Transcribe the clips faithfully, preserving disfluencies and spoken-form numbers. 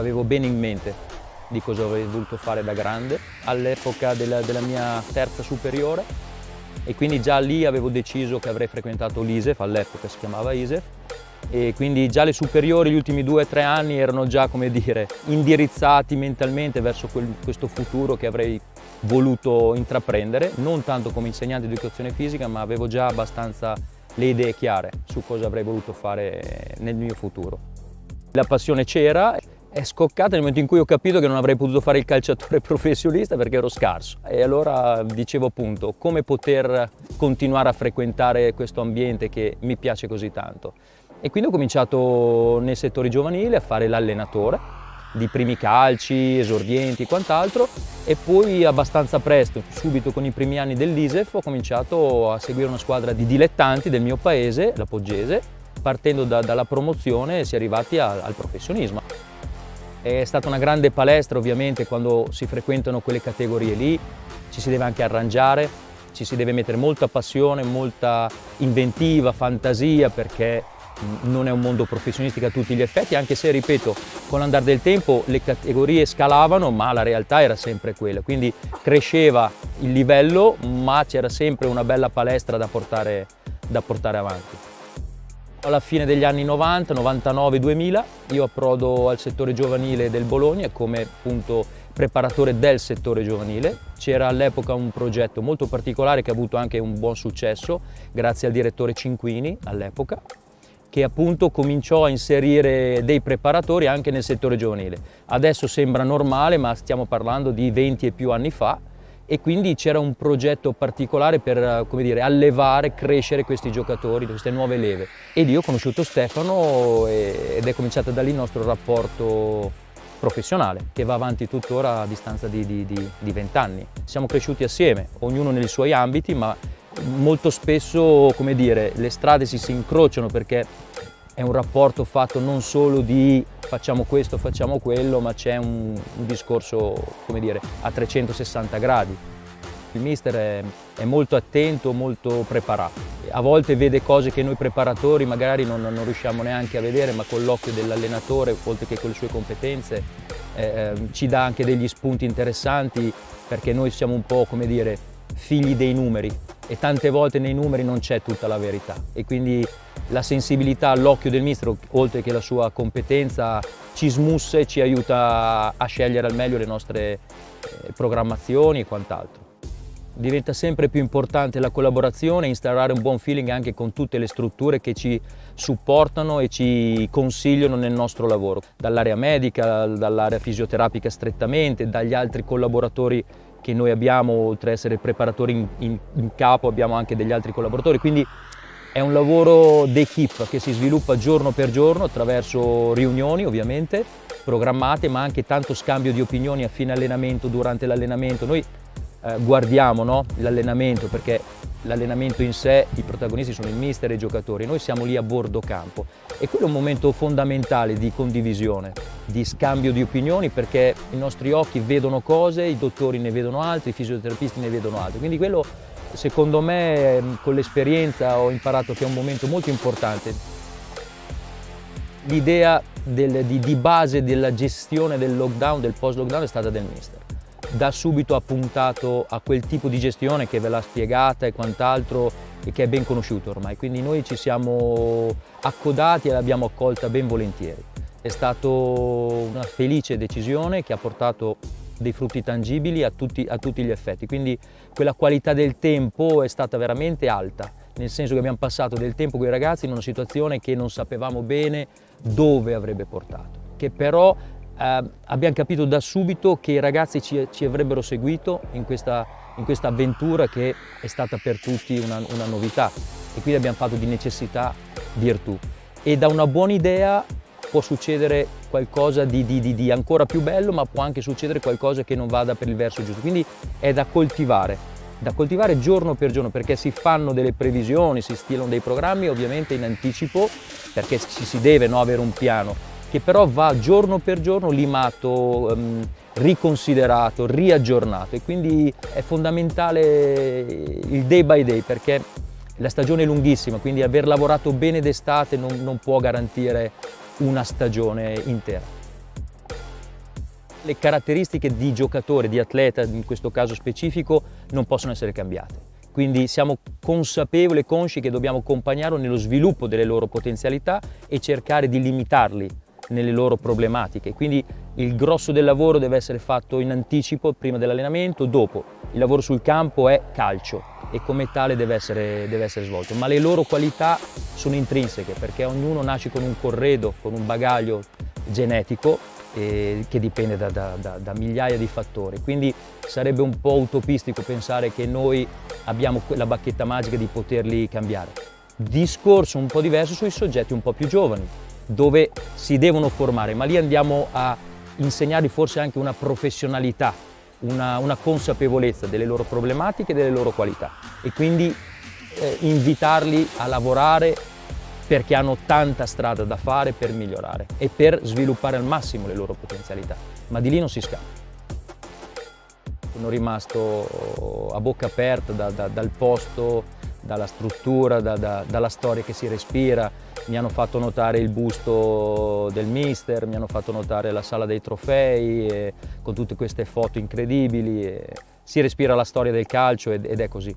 avevo bene in mente di cosa avrei voluto fare da grande all'epoca della, della mia terza superiore, e quindi già lì avevo deciso che avrei frequentato l'I S E F, all'epoca si chiamava I S E F, e quindi già le superiori, gli ultimi due o tre anni erano già, come dire, indirizzati mentalmente verso quel, questo futuro che avrei voluto intraprendere, non tanto come insegnante di educazione fisica, ma avevo già abbastanza le idee chiare su cosa avrei voluto fare nel mio futuro. La passione c'era. È scoccata nel momento in cui ho capito che non avrei potuto fare il calciatore professionista perché ero scarso, e allora dicevo appunto come poter continuare a frequentare questo ambiente che mi piace così tanto, e quindi ho cominciato nel settore giovanile a fare l'allenatore di primi calci, esordienti e quant'altro, e poi abbastanza presto, subito con i primi anni dell'I S E F, ho cominciato a seguire una squadra di dilettanti del mio paese, la Poggese, partendo da, dalla promozione si è arrivati a, al professionismo. È stata una grande palestra, ovviamente, quando si frequentano quelle categorie lì, ci si deve anche arrangiare, ci si deve mettere molta passione, molta inventiva, fantasia, perché non è un mondo professionistico a tutti gli effetti, anche se, ripeto, con l'andare del tempo le categorie scalavano, ma la realtà era sempre quella, quindi cresceva il livello, ma c'era sempre una bella palestra da portare, da portare avanti. Alla fine degli anni novanta, novantanove duemila, io approdo al settore giovanile del Bologna come appunto preparatore del settore giovanile. C'era all'epoca un progetto molto particolare che ha avuto anche un buon successo grazie al direttore Cinquini all'epoca, che appunto cominciò a inserire dei preparatori anche nel settore giovanile. Adesso sembra normale, ma stiamo parlando di venti e più anni fa, e quindi c'era un progetto particolare per, come dire, allevare, crescere questi giocatori, queste nuove leve. E lì ho conosciuto Stefano ed è cominciato da lì il nostro rapporto professionale, che va avanti tuttora a distanza di, di, di, di vent'anni. Siamo cresciuti assieme, ognuno nei suoi ambiti, ma molto spesso, come dire, le strade si, si incrociano, perché è un rapporto fatto non solo di facciamo questo, facciamo quello, ma c'è un, un discorso, come dire, a trecentosessanta gradi. Il mister è, è molto attento, molto preparato. A volte vede cose che noi preparatori magari non, non riusciamo neanche a vedere, ma con l'occhio dell'allenatore, oltre che con le sue competenze, eh, ci dà anche degli spunti interessanti, perché noi siamo un po', come dire, figli dei numeri, e tante volte nei numeri non c'è tutta la verità, e quindi la sensibilità all'occhio del mister, oltre che la sua competenza, ci smussa e ci aiuta a scegliere al meglio le nostre programmazioni e quant'altro. Diventa sempre più importante la collaborazione, instaurare un buon feeling anche con tutte le strutture che ci supportano e ci consigliano nel nostro lavoro, dall'area medica, dall'area fisioterapica strettamente, dagli altri collaboratori che noi abbiamo, oltre ad essere preparatori in, in, in capo, abbiamo anche degli altri collaboratori, quindi è un lavoro d'equipe che si sviluppa giorno per giorno attraverso riunioni, ovviamente, programmate, ma anche tanto scambio di opinioni a fine allenamento, durante l'allenamento. Noi eh, guardiamo, no, l'allenamento, perché l'allenamento in sé, i protagonisti sono il mister e i giocatori, noi siamo lì a bordo campo, e quello è un momento fondamentale di condivisione, di scambio di opinioni, perché i nostri occhi vedono cose, i dottori ne vedono altri, i fisioterapisti ne vedono altri, quindi quello, secondo me, con l'esperienza ho imparato che è un momento molto importante. L'idea di, di base della gestione del lockdown, del post-lockdown, è stata del mister. Da subito ha puntato a quel tipo di gestione che ve l'ha spiegata e quant'altro, e che è ben conosciuto ormai, quindi noi ci siamo accodati e l'abbiamo accolta ben volentieri. È stata una felice decisione che ha portato dei frutti tangibili a tutti, a tutti gli effetti, quindi quella qualità del tempo è stata veramente alta, nel senso che abbiamo passato del tempo con i ragazzi in una situazione che non sapevamo bene dove avrebbe portato, che però eh, abbiamo capito da subito che i ragazzi ci, ci avrebbero seguito in questa, in questa avventura che è stata per tutti una, una novità, e quindi abbiamo fatto di necessità virtù, e da una buona idea può succedere qualcosa di, di, di, di ancora più bello, ma può anche succedere qualcosa che non vada per il verso giusto, quindi è da coltivare, da coltivare giorno per giorno, perché si fanno delle previsioni, si stilano dei programmi ovviamente in anticipo, perché ci si deve, no, avere un piano, che però va giorno per giorno limato, ehm, riconsiderato, riaggiornato, e quindi è fondamentale il day by day, perché la stagione è lunghissima, quindi aver lavorato bene d'estate non, non può garantire una stagione intera. le caratteristiche di giocatore, di atleta, in questo caso specifico, non possono essere cambiate. Quindi siamo consapevoli e consci che dobbiamo accompagnarlo nello sviluppo delle loro potenzialità e cercare di limitarli nelle loro problematiche. Quindi il grosso del lavoro deve essere fatto in anticipo, prima dell'allenamento, dopo. Il lavoro sul campo è calcio e come tale deve essere, deve essere svolto. Ma le loro qualità sono intrinseche, perché ognuno nasce con un corredo, con un bagaglio genetico eh, che dipende da, da, da, da migliaia di fattori. Quindi sarebbe un po' utopistico pensare che noi abbiamo la bacchetta magica di poterli cambiare. Discorso un po' diverso sui soggetti un po' più giovani, dove si devono formare, ma lì andiamo a insegnare forse anche una professionalità, una, una consapevolezza delle loro problematiche e delle loro qualità, e quindi eh, invitarli a lavorare, perché hanno tanta strada da fare per migliorare e per sviluppare al massimo le loro potenzialità, ma di lì non si scappa. Sono rimasto a bocca aperta da, da, dal posto, dalla struttura, da, da, dalla storia che si respira. Mi hanno fatto notare il busto del mister, mi hanno fatto notare la sala dei trofei, e, con tutte queste foto incredibili. E, si respira la storia del calcio ed, ed è così.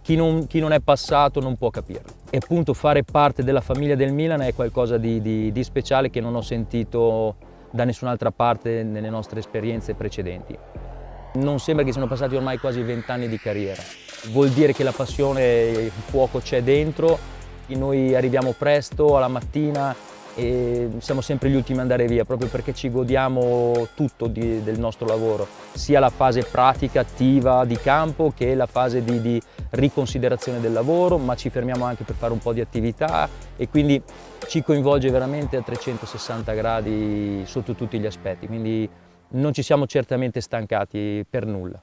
Chi non, chi non è passato non può capirlo. E appunto fare parte della famiglia del Milan è qualcosa di, di, di speciale che non ho sentito da nessun'altra parte nelle nostre esperienze precedenti. Non sembra che siano passati ormai quasi vent'anni di carriera. Vuol dire che la passione, il fuoco c'è dentro, noi arriviamo presto alla mattina e siamo sempre gli ultimi ad andare via, proprio perché ci godiamo tutto di, del nostro lavoro, sia la fase pratica, attiva di campo, che la fase di, di riconsiderazione del lavoro, ma ci fermiamo anche per fare un po' di attività e quindi ci coinvolge veramente a trecentosessanta gradi sotto tutti gli aspetti, quindi non ci siamo certamente stancati per nulla.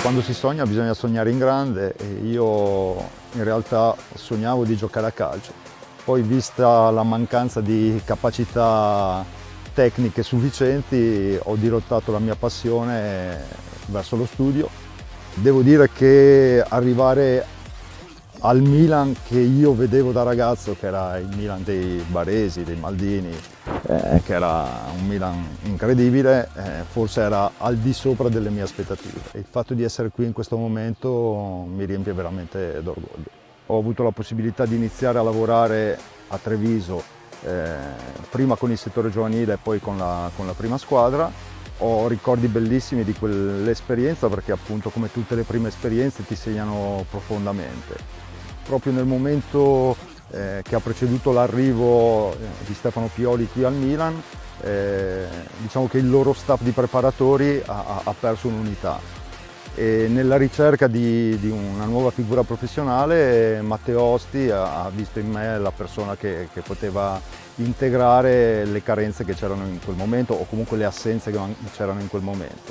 Quando si sogna bisogna sognare in grande e io in realtà sognavo di giocare a calcio. Poi, vista la mancanza di capacità tecniche sufficienti, ho dirottato la mia passione verso lo studio. Devo dire che arrivare al Milan che io vedevo da ragazzo, che era il Milan dei Baresi, dei Maldini, eh, che era un Milan incredibile, eh, forse era al di sopra delle mie aspettative. Il fatto di essere qui in questo momento mi riempie veramente d'orgoglio. Ho avuto la possibilità di iniziare a lavorare a Treviso, eh, prima con il settore giovanile e poi con la, con la prima squadra. Ho ricordi bellissimi di quell'esperienza, perché appunto, come tutte le prime esperienze, ti segnano profondamente. Proprio nel momento eh, che ha preceduto l'arrivo eh, di Stefano Pioli qui al Milan, eh, diciamo che il loro staff di preparatori ha, ha perso un'unità. E nella ricerca di, di una nuova figura professionale, eh, Matteo Osti ha, ha visto in me la persona che, che poteva integrare le carenze che c'erano in quel momento, o comunque le assenze che c'erano in quel momento.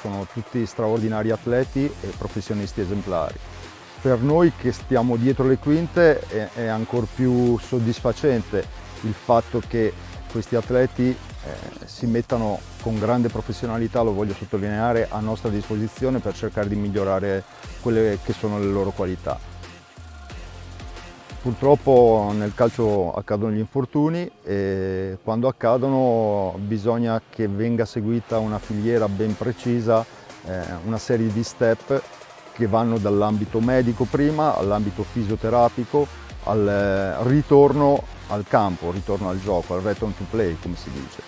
Sono tutti straordinari atleti e professionisti esemplari. Per noi che stiamo dietro le quinte è, è ancora più soddisfacente il fatto che questi atleti eh, si mettano con grande professionalità, lo voglio sottolineare, a nostra disposizione per cercare di migliorare quelle che sono le loro qualità. Purtroppo nel calcio accadono gli infortuni e quando accadono bisogna che venga seguita una filiera ben precisa, eh, una serie di step che vanno dall'ambito medico prima all'ambito fisioterapico, al ritorno al campo, ritorno al gioco, al return to play, come si dice.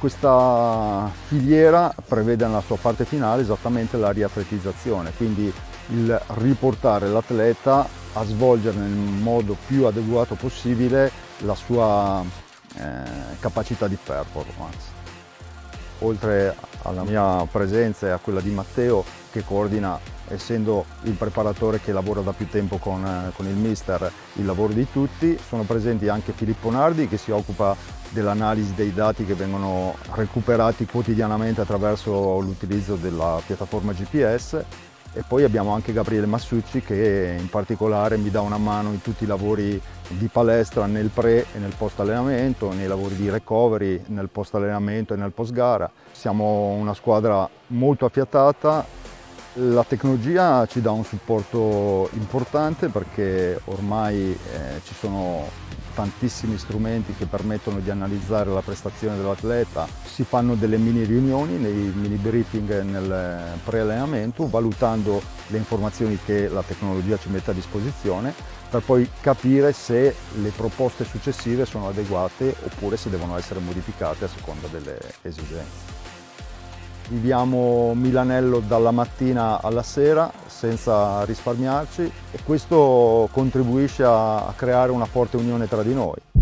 Questa filiera prevede nella sua parte finale esattamente la riatletizzazione, quindi il riportare l'atleta a svolgere nel modo più adeguato possibile la sua eh, capacità di performance. Oltre alla mia presenza e a quella di Matteo, che coordina, essendo il preparatore che lavora da più tempo con, con il mister, il lavoro di tutti, sono presenti anche Filippo Nardi, che si occupa dell'analisi dei dati che vengono recuperati quotidianamente attraverso l'utilizzo della piattaforma G P S, e poi abbiamo anche Gabriele Massucci, che in particolare mi dà una mano in tutti i lavori di palestra, nel pre e nel post allenamento, nei lavori di recovery, nel post allenamento e nel post gara. Siamo una squadra molto affiatata, la tecnologia ci dà un supporto importante perché ormai eh, ci sono tantissimi strumenti che permettono di analizzare la prestazione dell'atleta, si fanno delle mini riunioni, nei mini briefing nel pre-allenamento, valutando le informazioni che la tecnologia ci mette a disposizione per poi capire se le proposte successive sono adeguate oppure se devono essere modificate a seconda delle esigenze. Viviamo Milanello dalla mattina alla sera senza risparmiarci e questo contribuisce a creare una forte unione tra di noi.